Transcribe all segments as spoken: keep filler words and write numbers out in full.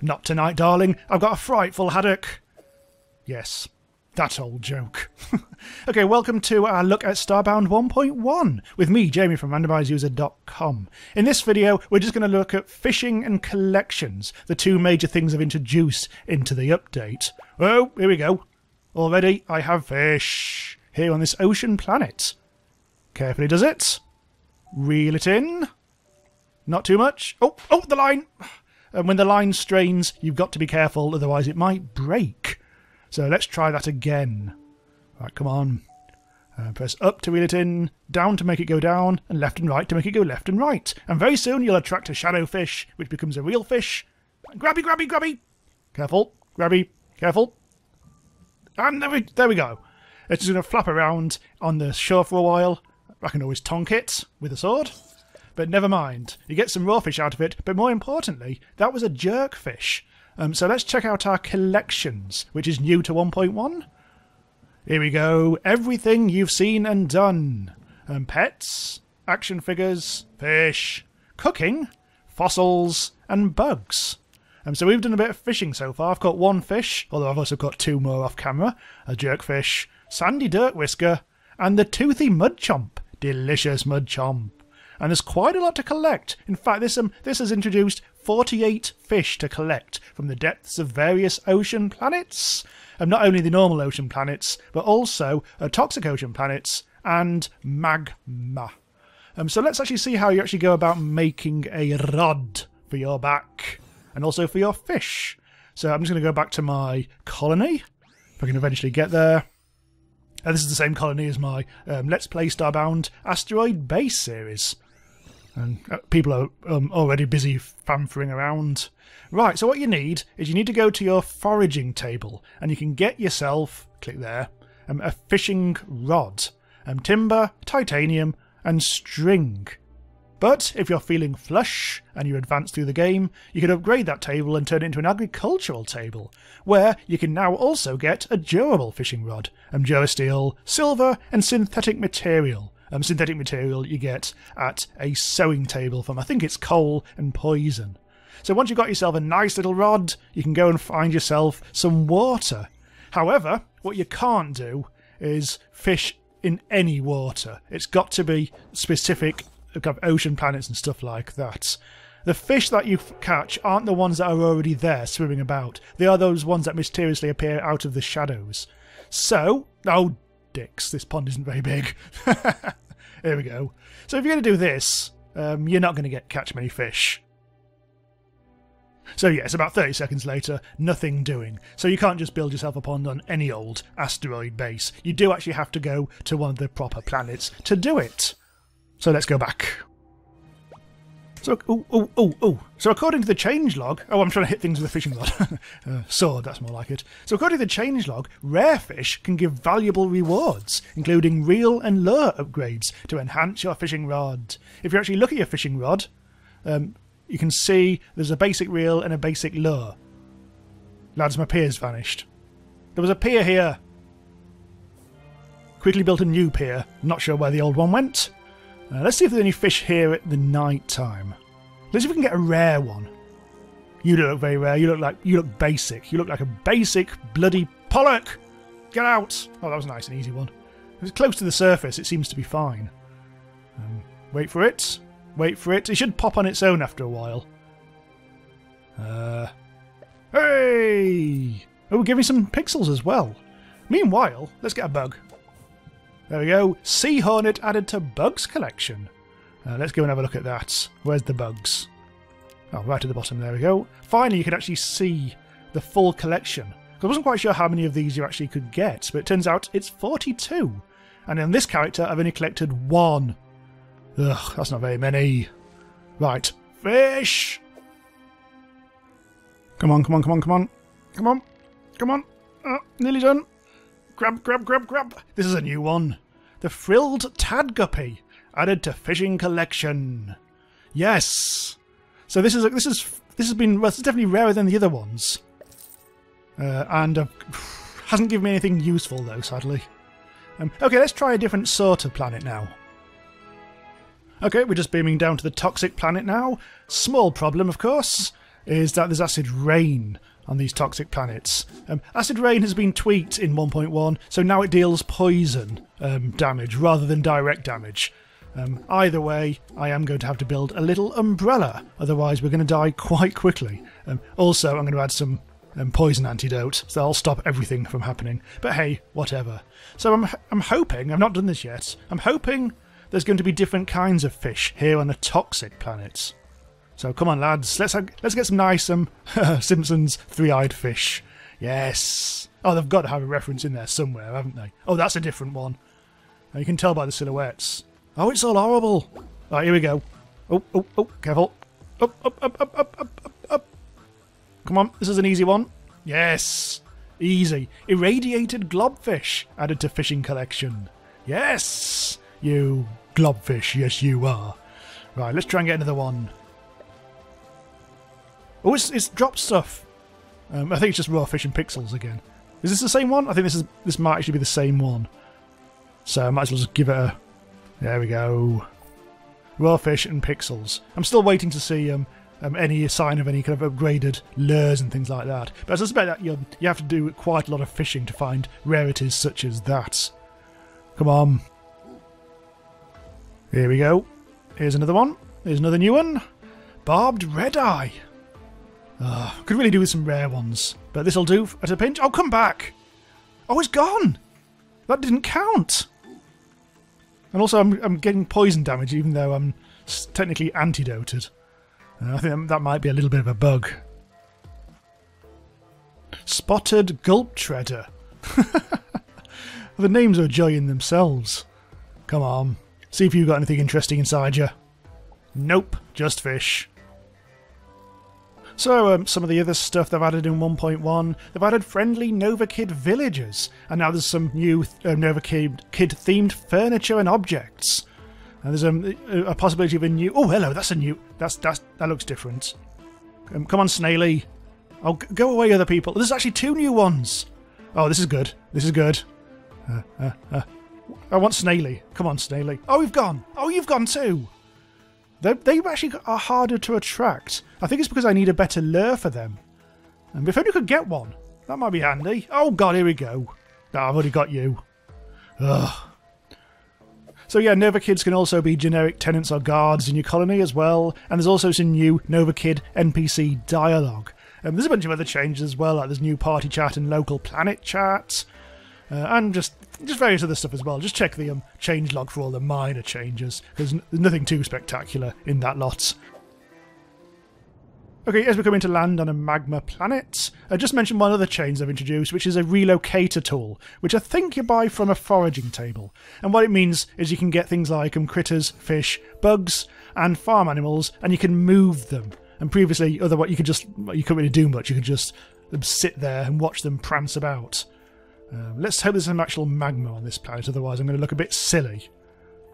Not tonight, darling. I've got a frightful haddock. Yes, that old joke. Okay, welcome to our look at Starbound one point one with me, Jamie, from randomise user dot com. In this video, we're just going to look at fishing and collections, the two major things I've introduced into the update. Oh, here we go. Already, I have fish here on this ocean planet. Carefully does it. Reel it in. Not too much. Oh, oh, the line! And when the line strains, you've got to be careful, otherwise it might break. So let's try that again. Right, come on. Uh, press up to reel it in, down to make it go down, and left and right to make it go left and right. And very soon you'll attract a shadow fish, which becomes a real fish. Grabby, grabby, grabby! Careful, grabby, careful. And there we, there we go. It's just going to flap around on the shore for a while. I can always tonk it with a sword. But never mind. You get some raw fish out of it. But more importantly, that was a jerk fish. Um, so let's check out our collections, which is new to one point one. Here we go. Everything you've seen and done. Um, pets, action figures, fish, cooking, fossils, and bugs. Um, so we've done a bit of fishing so far. I've caught one fish, although I've also caught two more off camera. A jerkfish, sandy dirt whisker, and the toothy mud chomp. Delicious mud chomp. And there's quite a lot to collect. In fact, this, um, this has introduced forty-eight fish to collect from the depths of various ocean planets. Um, not only the normal ocean planets, but also uh, toxic ocean planets and magma. Um, so let's actually see how you actually go about making a rod for your back. And also for your fish. So I'm just going to go back to my colony, if I can eventually get there. And this is the same colony as my um, Let's Play Starbound Asteroid Base series. And uh, people are um, already busy fanfering around. Right, so what you need is you need to go to your foraging table, and you can get yourself, click there, um, a fishing rod. Um, timber, titanium, and string. But if you're feeling flush and you advance through the game, you can upgrade that table and turn it into an agricultural table, where you can now also get a durable fishing rod, um, durasteel, silver, and synthetic material. Um, synthetic material you get at a sewing table from, I think it's coal and poison. So once you've got yourself a nice little rod, you can go and find yourself some water. However, what you can't do is fish in any water. It's got to be specific ocean planets and stuff like that. The fish that you catch aren't the ones that are already there swimming about. They are those ones that mysteriously appear out of the shadows. So, oh dicks, this pond isn't very big. Here we go. So if you're going to do this, um, you're not going to get catch many fish. So yeah, it's about thirty seconds later, nothing doing. So you can't just build yourself a pond on any old asteroid base. You do actually have to go to one of the proper planets to do it. So let's go back. So, ooh, ooh, ooh, ooh. So according to the changelog... Oh, I'm trying to hit things with a fishing rod. uh, sword, that's more like it. So according to the changelog, rare fish can give valuable rewards, including reel and lure upgrades to enhance your fishing rod. If you actually look at your fishing rod, um, you can see there's a basic reel and a basic lure. Lads, my pier's vanished. There was a pier here. Quickly built a new pier. Not sure where the old one went. Uh, let's see if there's any fish here at the night time. Let's see if we can get a rare one. You don't look very rare. You look like you look basic. You look like a basic bloody pollock. Get out! Oh, that was a nice and easy one. If it's close to the surface, it seems to be fine. Um, wait for it. Wait for it. It should pop on its own after a while. Uh, hey! Oh, give me some pixels as well. Meanwhile, let's get a bug. There we go. Sea Hornet added to Bugs collection. Uh, let's go and have a look at that. Where's the bugs? Oh, right at the bottom. There we go. Finally, you can actually see the full collection. I wasn't quite sure how many of these you actually could get, but it turns out it's forty-two. And in this character, I've only collected one. Ugh, that's not very many. Right. Fish! Come on, come on, come on, come on. Come on. Come on. Oh, nearly done. Grab, grab, grab, grab. This is a new one. The frilled tadguppy added to fishing collection. Yes. So this is this is this has been well, this is definitely rarer than the other ones, uh, and uh, hasn't given me anything useful though, sadly. Um, okay, let's try a different sort of planet now. Okay, we're just beaming down to the toxic planet now. Small problem, of course. is that there's acid rain on these toxic planets. Um, acid rain has been tweaked in one point one, so now it deals poison um, damage rather than direct damage. Um, either way, I am going to have to build a little umbrella, otherwise we're going to die quite quickly. Um, also, I'm going to add some um, poison antidote, so that'll stop everything from happening. But hey, whatever. So I'm, I'm hoping, I've not done this yet, I'm hoping there's going to be different kinds of fish here on the toxic planets. So come on, lads, let's let's get some nice um, Simpsons three-eyed fish. Yes! Oh, they've got to have a reference in there somewhere, haven't they? Oh, that's a different one. Now, you can tell by the silhouettes. Oh, it's all horrible! Alright, here we go. Oh, oh, oh, careful. Up, up, up, up, up, up, up, up. Come on, this is an easy one. Yes! Easy. Irradiated globfish added to fishing collection. Yes! You globfish, yes you are. Right, let's try and get another one. Oh, it's, it's dropped stuff. Um, I think it's just raw fish and pixels again. Is this the same one? I think this is this might actually be the same one. So I might as well just give it a... There we go. Raw fish and pixels. I'm still waiting to see um, um, any sign of any kind of upgraded lures and things like that. But I suspect that you you have to do quite a lot of fishing to find rarities such as that. Come on. Here we go. Here's another one. Here's another new one. Barbed red-eye. Oh, could really do with some rare ones. But this'll do at a pinch. Oh, come back! Oh, it's gone! That didn't count! And also, I'm, I'm getting poison damage, even though I'm technically antidoted. Uh, I think that might be a little bit of a bug. Spotted Gulp Treader. The names are a joy in themselves. Come on. See if you've got anything interesting inside you. Nope, just fish. So, um, some of the other stuff they've added in one point one, they've added friendly Nova Kid villagers, and now there's some new uh, Nova Kid themed furniture and objects. And there's um, a possibility of a new... Oh, hello, that's a new... That's, that's, that looks different. Um, come on, Snaily. Oh, go away, other people. There's actually two new ones. Oh, this is good. This is good. Uh, uh, uh. I want Snaily. Come on, Snaily. Oh, we've gone. Oh, you've gone too. They, they actually are harder to attract. I think it's because I need a better lure for them. And if only could get one. That might be handy. Oh god, here we go. No, I've already got you. Ugh. So yeah, Nova Kids can also be generic tenants or guards in your colony as well. And there's also some new Nova Kid N P C dialogue. Um, there's a bunch of other changes as well, like there's new party chat and local planet chat. Uh, and just just various other stuff as well. Just check the um, change log for all the minor changes, because there's nothing too spectacular in that lot. Okay, as we're coming to land on a magma planet, I just mentioned one other change they've introduced, which is a relocator tool, which I think you buy from a foraging table. And what it means is you can get things like um, critters, fish, bugs, and farm animals, and you can move them. And previously, otherwise you could just you couldn't really do much. You could just um, sit there and watch them prance about. Uh, let's hope there's some actual magma on this planet, otherwise I'm going to look a bit silly.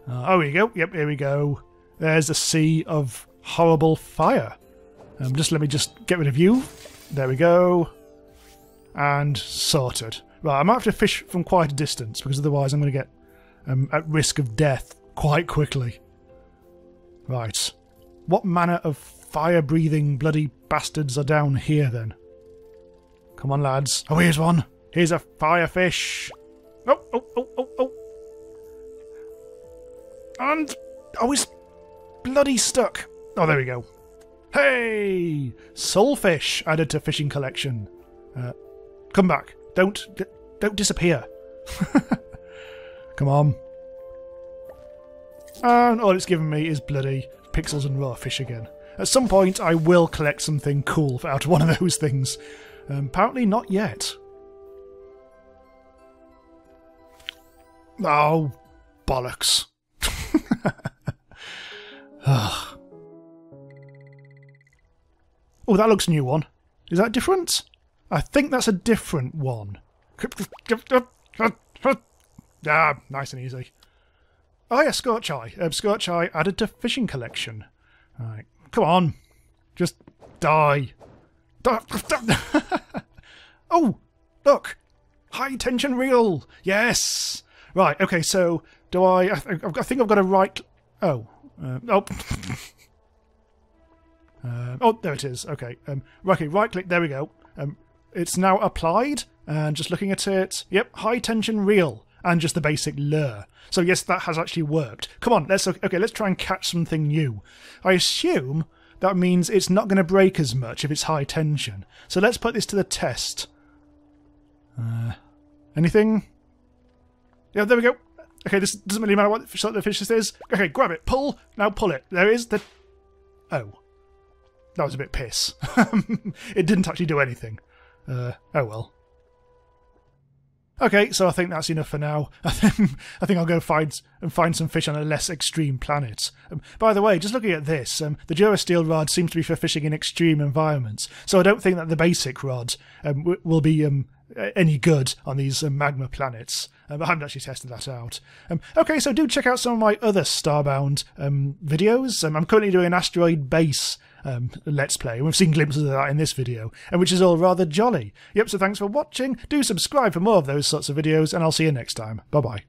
Uh, oh, here we go. Yep, here we go. There's a sea of horrible fire. Um, just let me just get rid of you. There we go. And sorted. Right, I might have to fish from quite a distance, because otherwise I'm going to get um, at risk of death quite quickly. Right. What manner of fire-breathing bloody bastards are down here, then? Come on, lads. Oh, here's one. Here's a firefish. Oh, oh, oh, oh, oh. And... Oh, it's bloody stuck. Oh, there we go. Hey! Soulfish added to fishing collection. Uh, come back. Don't... Don't disappear. Come on. And all it's given me is bloody pixels and raw fish again. At some point, I will collect something cool out of one of those things. Um, apparently not yet. Oh, bollocks. Oh, that looks a new one. Is that different? I think that's a different one. Ah, nice and easy. Oh yeah, Scorch Eye. Um, Scorch Eye added to fishing collection. Alright, come on. Just die. Oh, look. High tension reel. Yes. Right, okay, so do I... I think I've got to right... Oh. Uh, oh. Um, oh, there it is. Okay. Um, okay, right click. There we go. Um, it's now applied. And just looking at it, yep, high tension reel and just the basic lure. So yes, that has actually worked. Come on, let's okay. Let's try and catch something new. I assume that means it's not going to break as much if it's high tension. So let's put this to the test. Uh, anything? Yeah, there we go. Okay, this doesn't really matter what sort of fish this is. Okay, grab it, pull, now pull it. There is the... Oh. That was a bit piss. It didn't actually do anything. Uh, oh well. Okay, so I think that's enough for now. I think, I think I'll go find and find some fish on a less extreme planet. Um, by the way, just looking at this, um, the Dura steel rod seems to be for fishing in extreme environments, so I don't think that the basic rod um, w will be um, any good on these um, magma planets. Um, I haven't actually tested that out. Um, okay, so do check out some of my other Starbound um, videos. Um, I'm currently doing an asteroid base Um, let's play. We've seen glimpses of that in this video, and which is all rather jolly. Yep, so thanks for watching. Do subscribe for more of those sorts of videos, and I'll see you next time. Bye-bye.